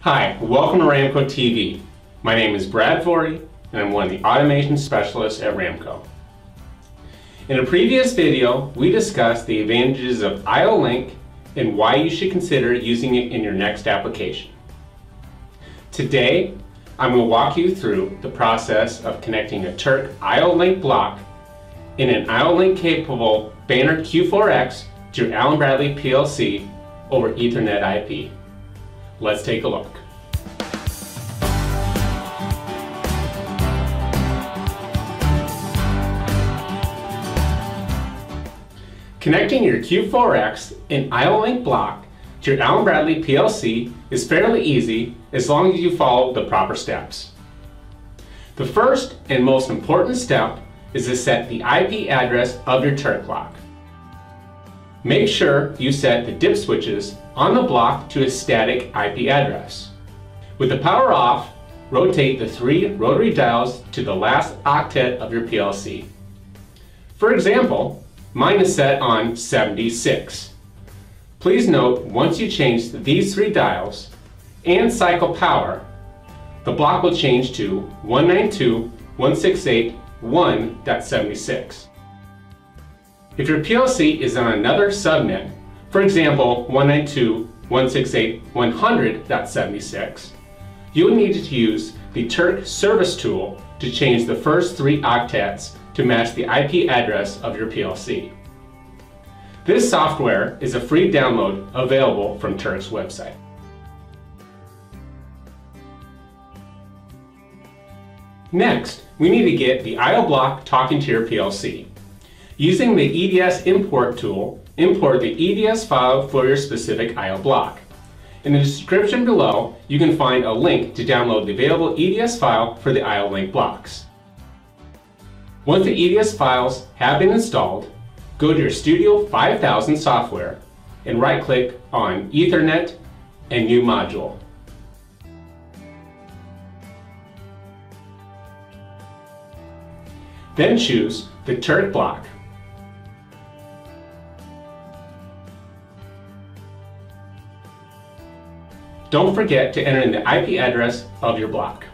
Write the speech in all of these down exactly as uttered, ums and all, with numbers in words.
Hi, welcome to Ramco T V. My name is Brad Vorrie, and I'm one of the automation specialists at Ramco. In a previous video, we discussed the advantages of I O-Link and why you should consider using it in your next application. Today, I'm going to walk you through the process of connecting a Turck I O-Link block in an I O-Link capable Banner Q four X to your Allen-Bradley P L C over Ethernet I P. Let's take a look. Connecting your Q four X and I O-Link block to your Allen-Bradley P L C is fairly easy as long as you follow the proper steps. The first and most important step is to set the I P address of your Turck block. Make sure you set the D I P switches on the block to a static I P address. With the power off, rotate the three rotary dials to the last octet of your P L C. For example, mine is set on seventy-six. Please note, once you change these three dials and cycle power, the block will change to one ninety-two dot one sixty-eight dot one dot seventy-six. If your P L C is on another subnet, for example one ninety-two dot one sixty-eight dot one hundred dot seventy-six, you will need to use the Turck service tool to change the first three octets to match the I P address of your P L C. This software is a free download available from Turck's website. Next, we need to get the I O block talking to your P L C. Using the E D S import tool, import the E D S file for your specific I O block. In the description below, you can find a link to download the available E D S file for the I O-Link blocks. Once the E D S files have been installed, go to your Studio five thousand software and right-click on Ethernet and New Module. Then choose the Turck block. Don't forget to enter in the I P address of your block.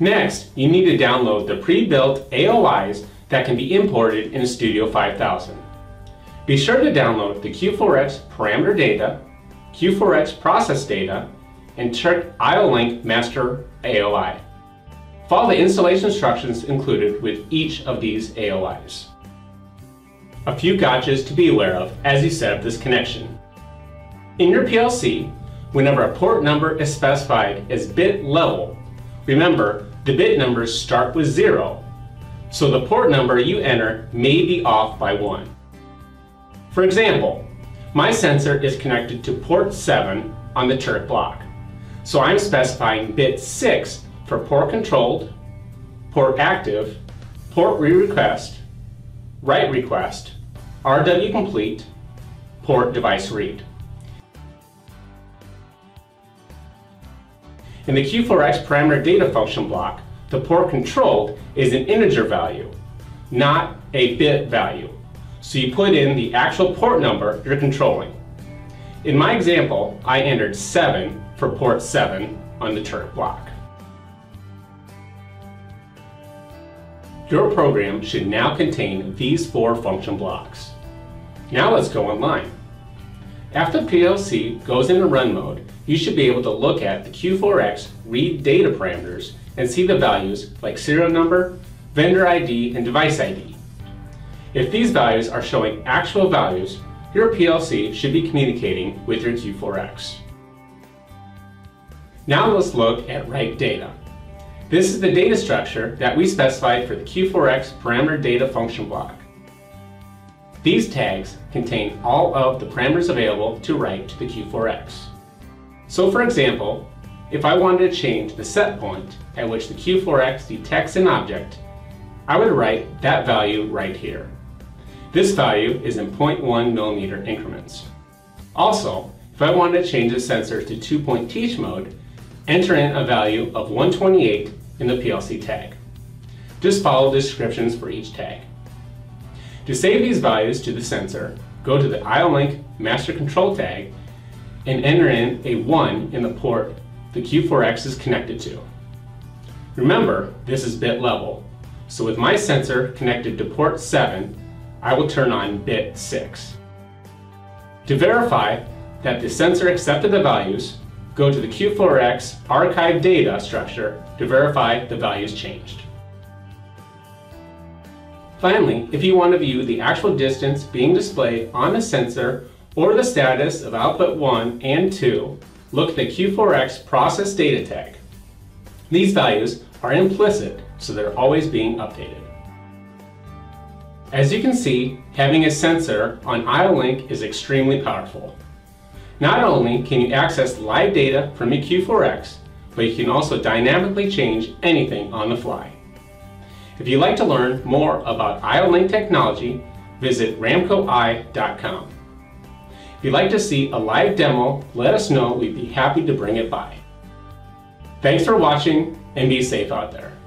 Next, you need to download the pre-built A O Is that can be imported in Studio five thousand. Be sure to download the Q four X parameter data, Q four X process data, and Turck I O-Link master A O I. Follow the installation instructions included with each of these A O Is. A few gotchas to be aware of as you set up this connection. In your P L C, whenever a port number is specified as bit level, remember, the bit numbers start with zero, so the port number you enter may be off by one. For example, my sensor is connected to port seven on the Turck block, so I'm specifying bit six for port controlled, port active, port re-request, write request, R W complete, port device read. In the Q four X parameter data function block, the port controlled is an integer value, not a bit value. So you put in the actual port number you're controlling. In my example, I entered seven for port seven on the Turck block. Your program should now contain these four function blocks. Now let's go online. After P L C goes into run mode, you should be able to look at the Q four X read data parameters and see the values like serial number, vendor I D, and device I D. If these values are showing actual values, your P L C should be communicating with your Q four X. Now let's look at write data. This is the data structure that we specified for the Q four X parameter data function block. These tags contain all of the parameters available to write to the Q four X. So for example, if I wanted to change the set point at which the Q four X detects an object, I would write that value right here. This value is in zero point one millimeter increments. Also, if I wanted to change the sensor to two-point teach mode, enter in a value of one twenty-eight in the P L C tag. Just follow the descriptions for each tag. To save these values to the sensor, go to the I O-Link master control tag and enter in a one in the port the Q four X is connected to. Remember, this is bit level, so with my sensor connected to port seven, I will turn on bit six. To verify that the sensor accepted the values, go to the Q four X archive data structure to verify the values changed. Finally, if you want to view the actual distance being displayed on the sensor or the status of output one and two, look at the Q four X process data tag. These values are implicit, so they're always being updated. As you can see, having a sensor on I O-Link is extremely powerful. Not only can you access live data from your Q four X, but you can also dynamically change anything on the fly. If you'd like to learn more about I O-Link technology, visit ramcoi dot com. If you'd like to see a live demo, let us know. We'd be happy to bring it by. Thanks for watching, and be safe out there.